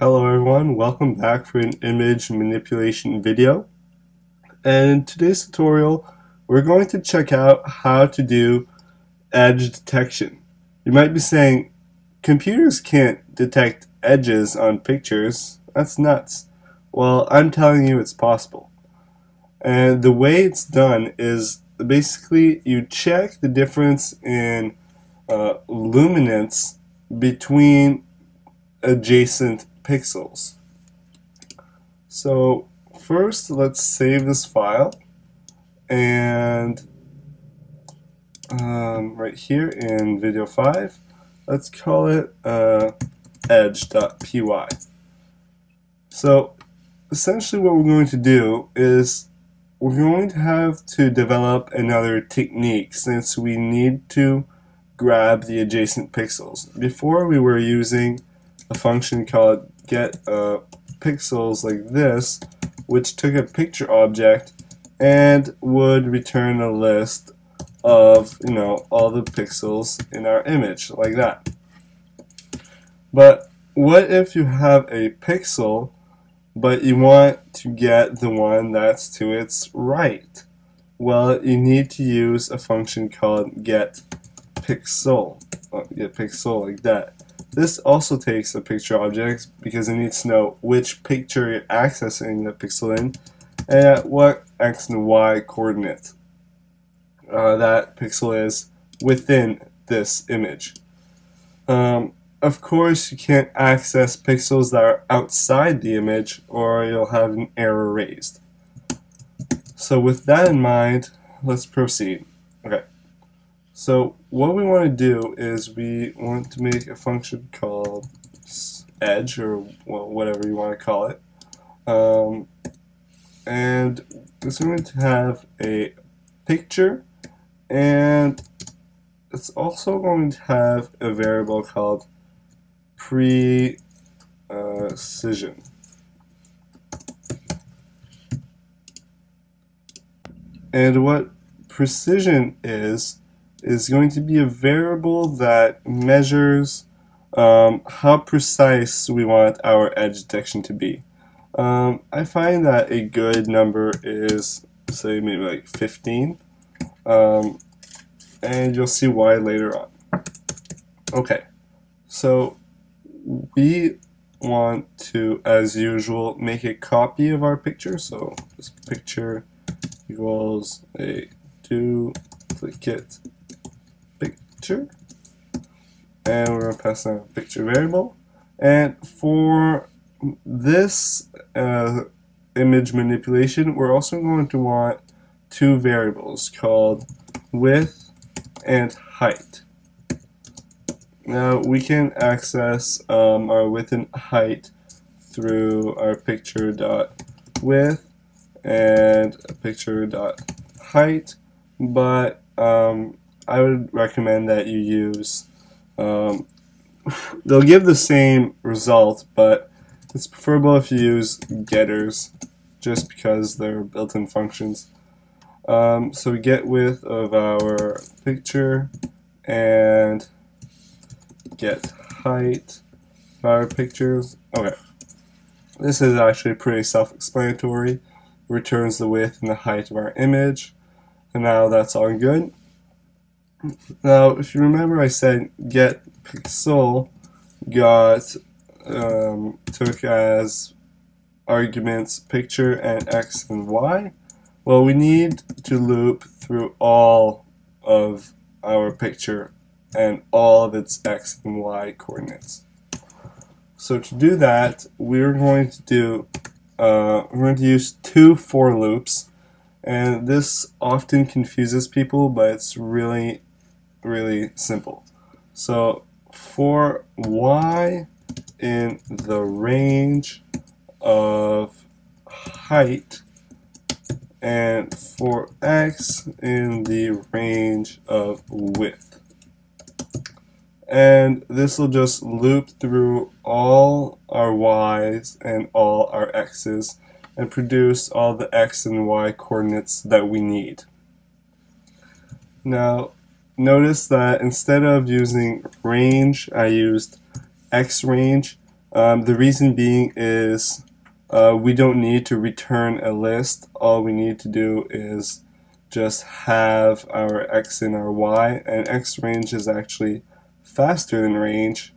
Hello everyone, welcome back for an image manipulation video. And in today's tutorial, we're going to check out how to do edge detection. You might be saying, computers can't detect edges on pictures, that's nuts. Well, I'm telling you it's possible. And the way it's done is basically you check the difference in luminance between adjacent pixels. So first let's save this file and right here in video 5 let's call it edge.py. So essentially what we're going to do is we're going to have to develop another technique since we need to grab the adjacent pixels. Before we were using a function called get pixels like this, which took a picture object and would return a list of all the pixels in our image like that. But what if you have a pixel but you want to get the one that's to its right? Well, you need to use a function called get pixel like that. This also takes a picture object because it needs to know which picture you're accessing the pixel in and at what x and y coordinate that pixel is within this image. Of course, you can't access pixels that are outside the image or you'll have an error raised. So with that in mind, let's proceed. Okay. So what we want to do is we want to make a function called edge, or whatever you want to call it, and it's going to have a picture, and it's also going to have a variable called precision. And what precision is going to be a variable that measures how precise we want our edge detection to be. I find that a good number is, say, maybe like 15, and you'll see why later on. Okay, so we want to, as usual, make a copy of our picture. So this picture equals a duplicate picture, and we're going to pass in a picture variable. And for this image manipulation, we're also going to want two variables called width and height. Now we can access our width and height through our picture.width and picture.height, but I would recommend that you use, they'll give the same result, but it's preferable if you use getters just because they're built-in functions. So we get width of our picture and get height of our pictures. Okay, this is actually pretty self-explanatory. Returns the width and the height of our image, and now that's all good. Now, if you remember, I said get pixel got took as arguments picture and x and y. Well, we need to loop through all of our picture and all of its x and y coordinates. So to do that, we're going to do use two for loops, and this often confuses people, but it's really simple. So for y in the range of height and for x in the range of width, and this will just loop through all our y's and all our x's and produce all the x and y coordinates that we need. Now notice that instead of using range, I used x range. The reason being is we don't need to return a list. All we need to do is just have our x and our y, and x range is actually faster than range,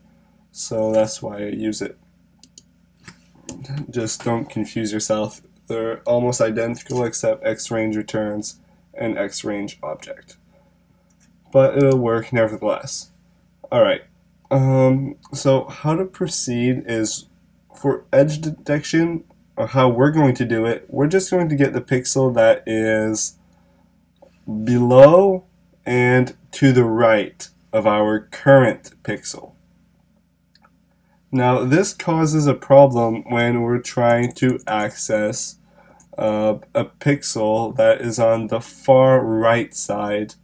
so that's why I use it. Just don't confuse yourself. They're almost identical except x range returns an x range object. But it'll work nevertheless. Alright, so how to proceed is, for edge detection, or how we're going to do it, we're just going to get the pixel that is below and to the right of our current pixel. Now this causes a problem when we're trying to access a pixel that is on the far right side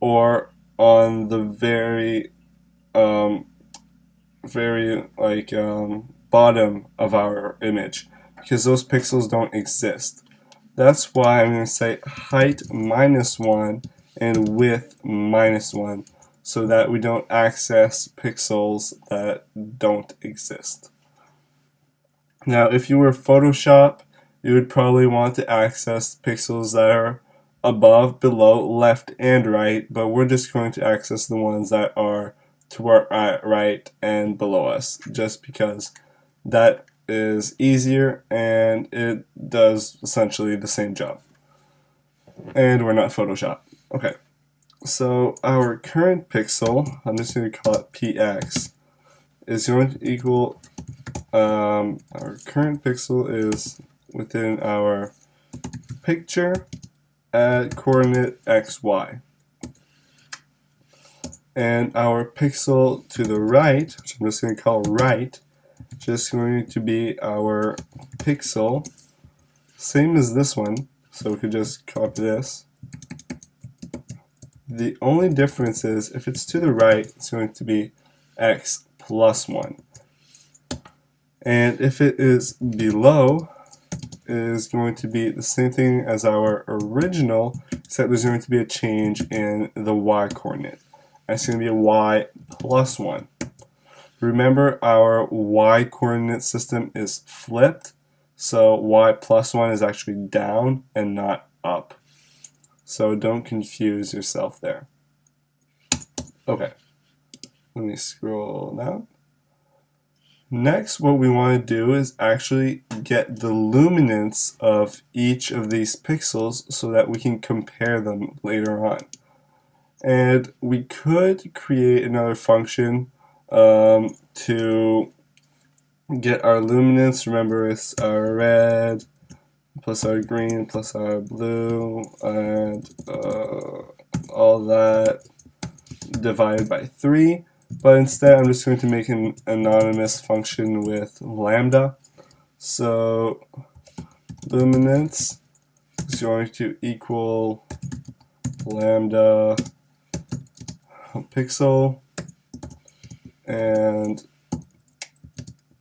or on the very bottom of our image, because those pixels don't exist. That's why I'm going to say height -1 and width -1, so that we don't access pixels that don't exist. Now if you were Photoshop, you would probably want to access pixels that are above, below, left, and right, but we're just going to access the ones that are to our right and below us, just because that is easier and it does essentially the same job. And we're not Photoshop. Okay, so our current pixel, I'm just going to call it px, is going to equal, our current pixel is within our picture at coordinate xy. And our pixel to the right, which I'm just going to call right, just going to be our pixel, same as this one, so we could just copy this. The only difference is, if it's to the right, it's going to be x +1. And if it is below, it is going to be the same thing as our original, except there's going to be a change in the y coordinate. That's going to be a y +1. Remember, our y coordinate system is flipped, so y +1 is actually down and not up. So don't confuse yourself there. Okay, let me scroll down. Next, what we want to do is actually get the luminance of each of these pixels so that we can compare them later on. And we could create another function to get our luminance. Remember, it's our red plus our green plus our blue and all that divided by 3, but instead I'm just going to make an anonymous function with lambda. So luminance is going to equal lambda pixel and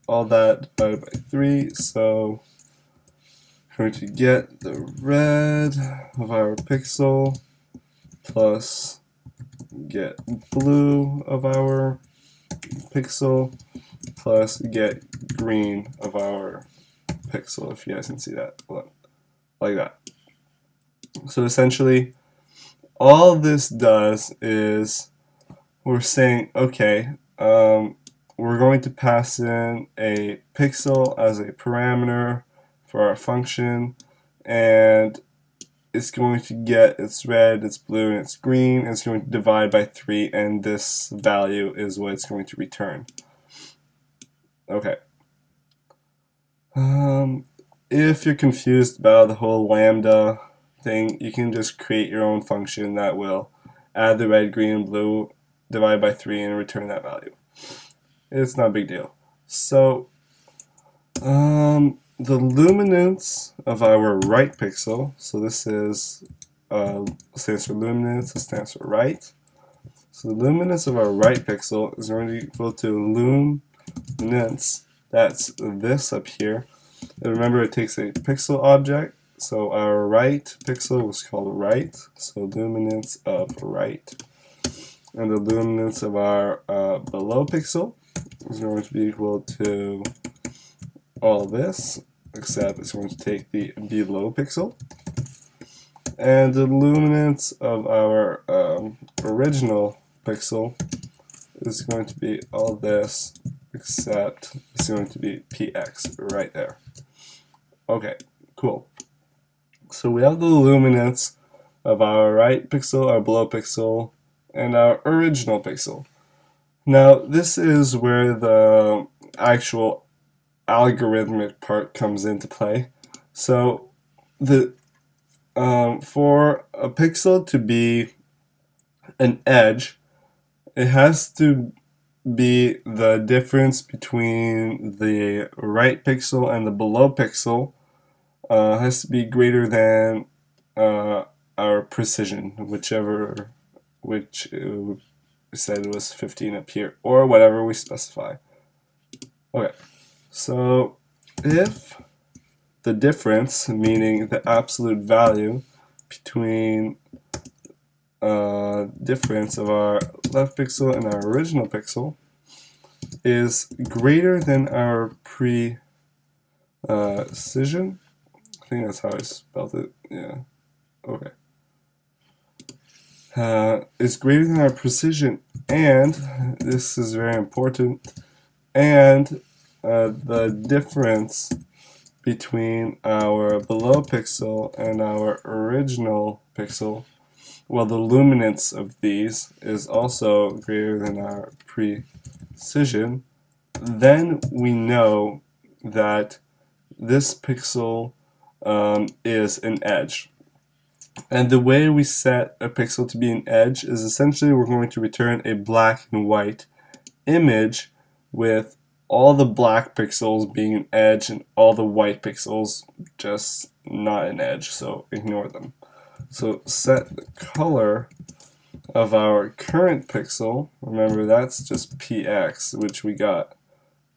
all that divided by 3, so we're going to get the red of our pixel plus get blue of our pixel plus get green of our pixel, if you guys can see that, like that. So essentially all this does is we're saying, okay, we're going to pass in a pixel as a parameter for our function, and it's going to get its red, its blue, and its green, and it's going to divide by 3, and this value is what it's going to return. Okay. If you're confused about the whole lambda thing, you can just create your own function that will add the red, green, and blue, divide by 3, and return that value. It's not a big deal. So the luminance of our right pixel, so this is stands for luminance, it stands for right. So the luminance of our right pixel is going to equal to luminance, that's this up here. And remember, it takes a pixel object, so our right pixel was called right, so luminance of right. And the luminance of our below pixel is going to be equal to all this, except it's going to take the below pixel. And the luminance of our original pixel is going to be all this, except it's going to be px right there. Okay, cool. So we have the luminance of our right pixel, our below pixel, and our original pixel. Now this is where the actual algorithmic part comes into play. So the for a pixel to be an edge, it has to be the difference between the right pixel and the below pixel has to be greater than our precision, which we said it was 15 up here, or whatever we specify. Okay, so if the difference, meaning the absolute value between difference of our left pixel and our original pixel, is greater than our precision. I think that's how I spelled it. Yeah. Okay. Is greater than our precision, and this is very important, and the difference between our below pixel and our original pixel, well, the luminance of these is also greater than our precision, then we know that this pixel is an edge. And the way we set a pixel to be an edge is essentially we're going to return a black and white image with all the black pixels being an edge and all the white pixels just not an edge, so ignore them. So set the color of our current pixel, remember that's just px, which we got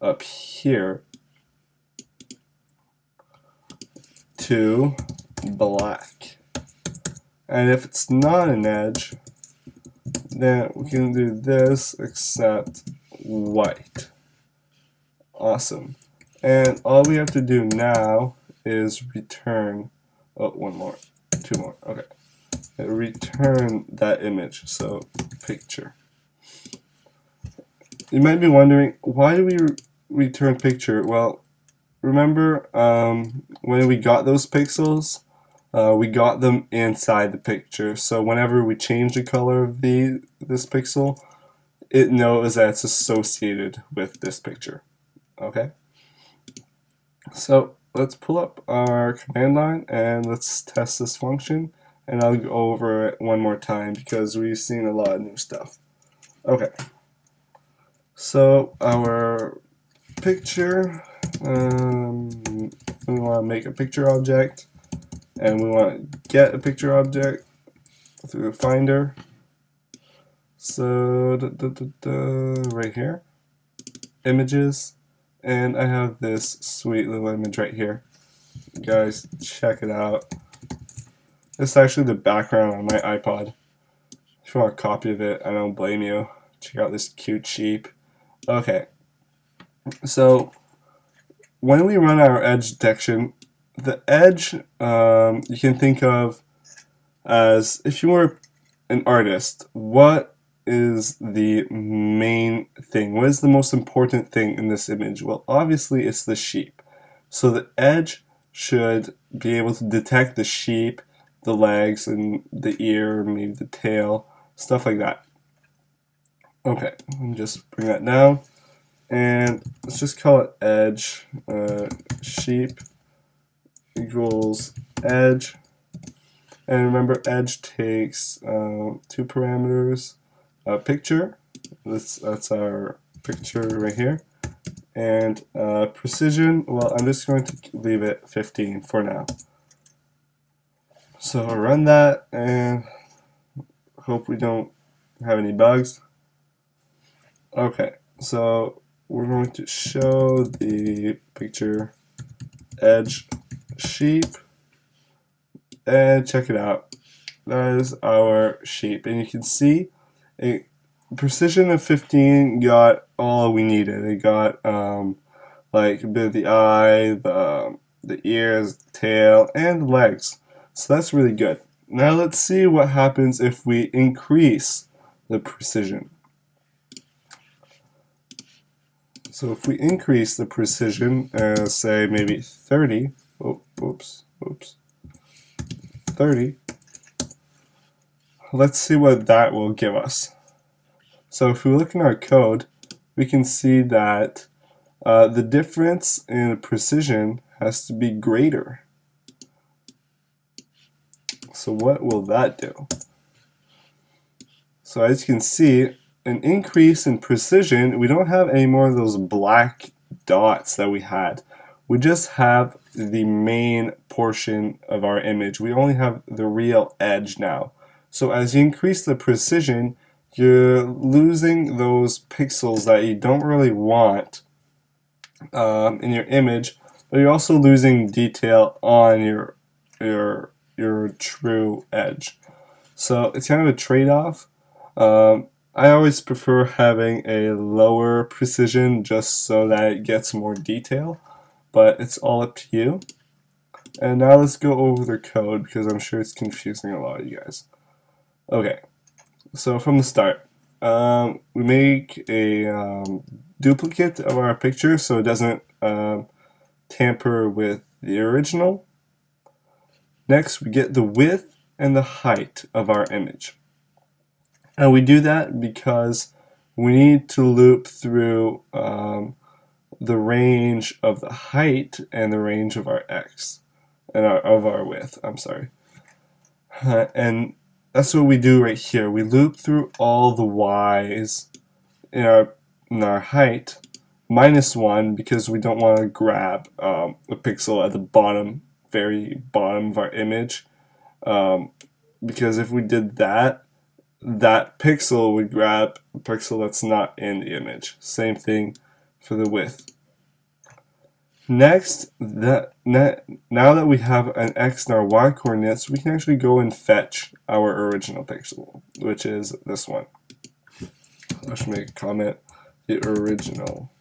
up here, to black. And if it's not an edge, then we can do this, except white. Awesome. And all we have to do now is return, oh, one more, two more, okay. Return that image, so picture. You might be wondering, why do we return picture? Well, remember when we got those pixels, we got them inside the picture, so whenever we change the color of this pixel, it knows that it's associated with this picture. Okay, so let's pull up our command line and let's test this function, and I'll go over it one more time because we've seen a lot of new stuff. Okay, so our picture, we want to make a picture object, and we want to get a picture object through the finder, so right here, images, and I have this sweet little image right here. Guys, check it out. It's actually the background on my iPod. If you want a copy of it, I don't blame you. Check out this cute sheep. Okay, so when we run our edge detection, the edge you can think of as, if you were an artist, what is the main thing? What is the most important thing in this image? Well, obviously it's the sheep. So the edge should be able to detect the sheep, the legs, and the ear, maybe the tail, stuff like that. Okay, let me just bring that down, and let's just call it edge sheep equals edge, and remember edge takes two parameters, a picture, that's our picture right here, and precision, well, I'm just going to leave it 15 for now. So I'll run that and hope we don't have any bugs. Okay, so we're going to show the picture edge sheep, and check it out, that is our sheep, and you can see it Precision of 15 got all we needed. It got like a bit of the eye, the ears, the tail, and the legs. So that's really good. Now let's see what happens if we increase the precision. So if we increase the precision, say maybe 30, oh, oops, 30, let's see what that will give us. So if we look in our code, we can see that the difference in precision has to be greater. So what will that do? So as you can see, an increase in precision, we don't have any more of those black dots that we had. We just have the main portion of our image. We only have the real edge now. So as you increase the precision, you're losing those pixels that you don't really want in your image, but you're also losing detail on your true edge. So it's kind of a trade-off. I always prefer having a lower precision just so that it gets more detail, but it's all up to you. And now let's go over the code because I'm sure it's confusing a lot of you guys. Okay, so from the start, we make a duplicate of our picture so it doesn't tamper with the original. Next, we get the width and the height of our image. And we do that because we need to loop through the range of the height and the range of our x, and of our width, I'm sorry. And that's what we do right here. We loop through all the y's in our height minus 1 because we don't want to grab a pixel at the bottom, very bottom of our image, because if we did that, that pixel would grab a pixel that's not in the image. Same thing for the width. Next, now that we have an x and our y coordinates, we can actually go and fetch our original pixel, which is this one. I should make a comment, the original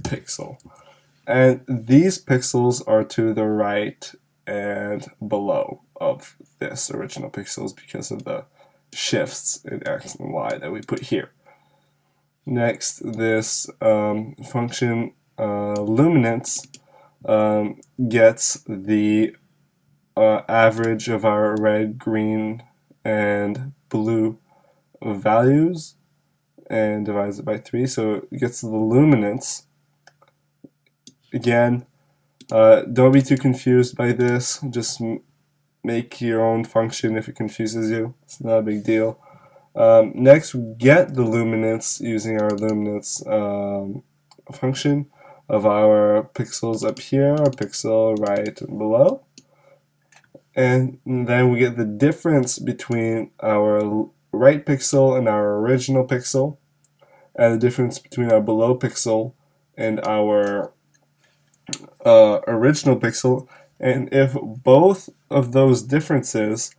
pixel. And these pixels are to the right and below of this original pixels because of the shifts in x and y that we put here. Next, this function luminance gets the average of our red, green, and blue values and divides it by 3, so it gets the luminance. Again, don't be too confused by this, just make your own function if it confuses you, it's not a big deal. Next, we get the luminance using our luminance function of our pixels up here, our pixel right and below, and then we get the difference between our right pixel and our original pixel, and the difference between our below pixel and our original pixel, and if both of those differences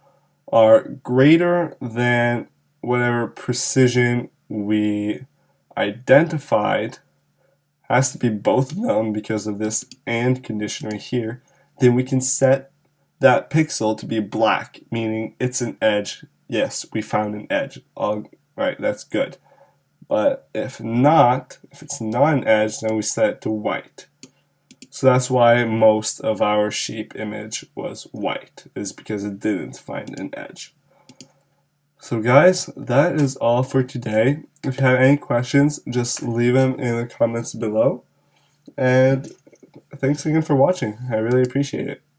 are greater than whatever precision we identified, has to be both of them because of this and condition right here, then we can set that pixel to be black, meaning it's an edge. Yes, we found an edge. All right, that's good. But if not, if it's not an edge, then we set it to white. So that's why most of our sheep image was white, is because it didn't find an edge. So guys, that is all for today. If you have any questions, just leave them in the comments below. And thanks again for watching. I really appreciate it.